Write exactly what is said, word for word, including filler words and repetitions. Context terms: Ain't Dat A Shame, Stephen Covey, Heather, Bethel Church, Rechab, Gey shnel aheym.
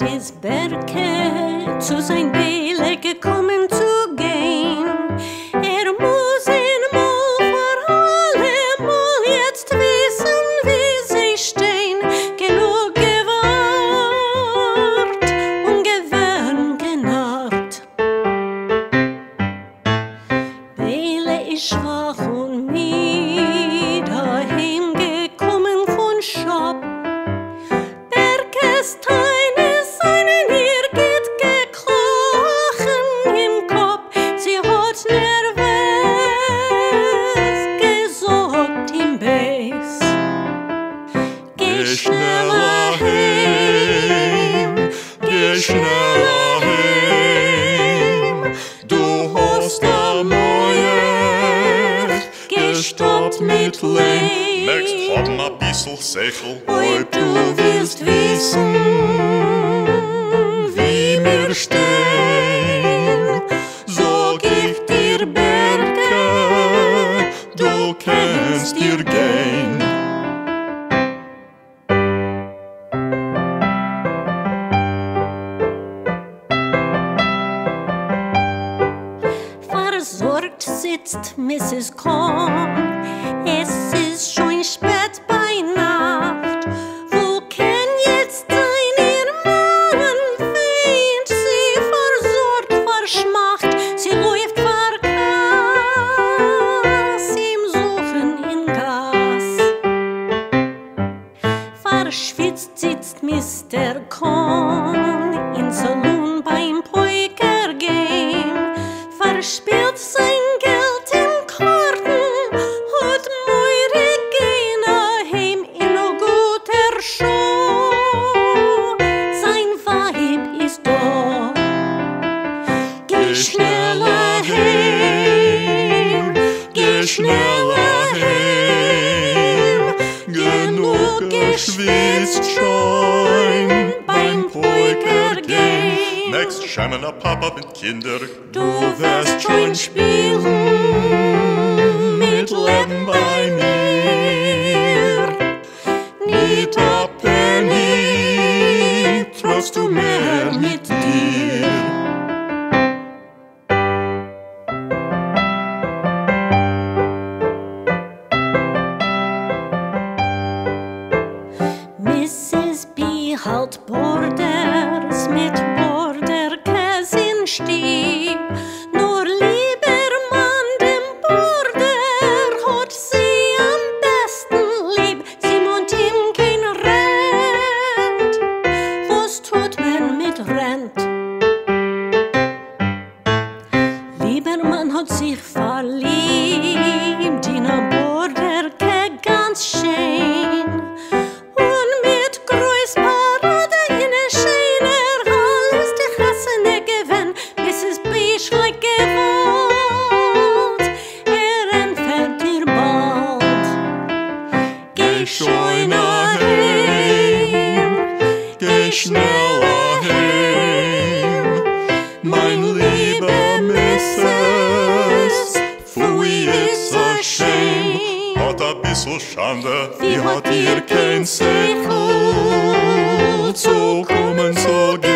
Het is werken zu zijn bij lekker komen zu gaan. Er moet een mol voor allemaal jetzt wissen wie ze steen. Genoeg gewaard, ungewöhn genart. Bele is schwach und nie daheim gekommen von Shop. Geh schnell aheym, geh schnell aheym, du hast amoyer, gestoppt mit Lehm. Merkst, hab ma bissl Sechel, ob du willst wissen, wie mir stehn. So gib dir Berge, du kannst dir gehn. Versorgt sitzt Misses Korn, es ist schon spät bei Nacht. Wo kann jetzt sein ihr Mann, wenn sie versorgt verschmacht? Sie läuft verkass im Suchen in Gas. Verschwitzt sitzt Mister Korn im Salon beim Poker-Game, verspielt sein Geld im Karten, hat meure Gey shnel aheym in a guter Show. Sein Weib ist da. Geh schnell aheym, geh schnell aheym, genug geschwitzt schon beim Poker-Game. Merkst, Schemen a Papa mit Kinder, du wirst schon spielen mit Leben bei mir. Nicht a Penny traust du mehr mit dir. Misses B halt Borders mit Stieb. Nur lieber Mann, dem Border hat sie am besten lieb. Sie mund ihm kein Rent. Was tut man mit Rent? Lieber Mann hat sich verliebt in a Border, kein ganz schön. Geh schnell aheym, mein lieber Misses, fui it's a shame. Hat a bissl Schande, wie hat ihr kein Sechel zu kommen zu gehen.